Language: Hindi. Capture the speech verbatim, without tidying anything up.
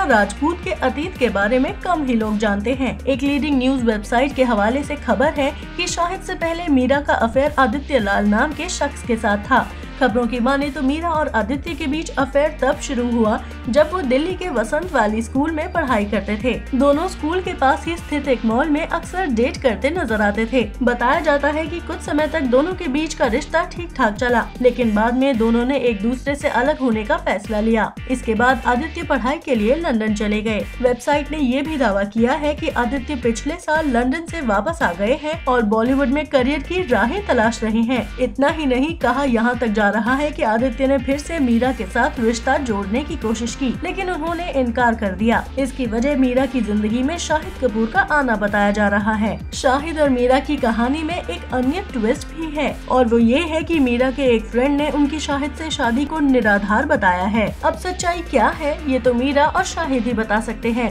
मीरा राजपूत के अतीत के बारे में कम ही लोग जानते हैं। एक लीडिंग न्यूज वेबसाइट के हवाले से खबर है कि शाहिद से पहले मीरा का अफेयर आदित्य लाल नाम के शख्स के साथ था। खबरों की माने तो मीरा और आदित्य के बीच अफेयर तब शुरू हुआ जब वो दिल्ली के वसंत वैली स्कूल में पढ़ाई करते थे। दोनों स्कूल के पास ही स्थित एक मॉल में अक्सर डेट करते नजर आते थे। बताया जाता है कि कुछ समय तक दोनों के बीच का रिश्ता ठीक ठाक चला, लेकिन बाद में दोनों ने एक दूसरे से अलग होने का फैसला लिया। इसके बाद आदित्य पढ़ाई के लिए लंदन चले गए। वेबसाइट ने ये भी दावा किया है कि आदित्य पिछले साल लंदन से वापस आ गए हैं और बॉलीवुड में करियर की राहें तलाश रहे हैं। इतना ही नहीं कहा यहाँ तक रहा है कि आदित्य ने फिर से मीरा के साथ रिश्ता जोड़ने की कोशिश की, लेकिन उन्होंने इनकार कर दिया। इसकी वजह मीरा की जिंदगी में शाहिद कपूर का आना बताया जा रहा है। शाहिद और मीरा की कहानी में एक अन्य ट्विस्ट भी है और वो ये है कि मीरा के एक फ्रेंड ने उनकी शाहिद से शादी को निराधार बताया है। अब सच्चाई क्या है ये तो मीरा और शाहिद ही बता सकते हैं।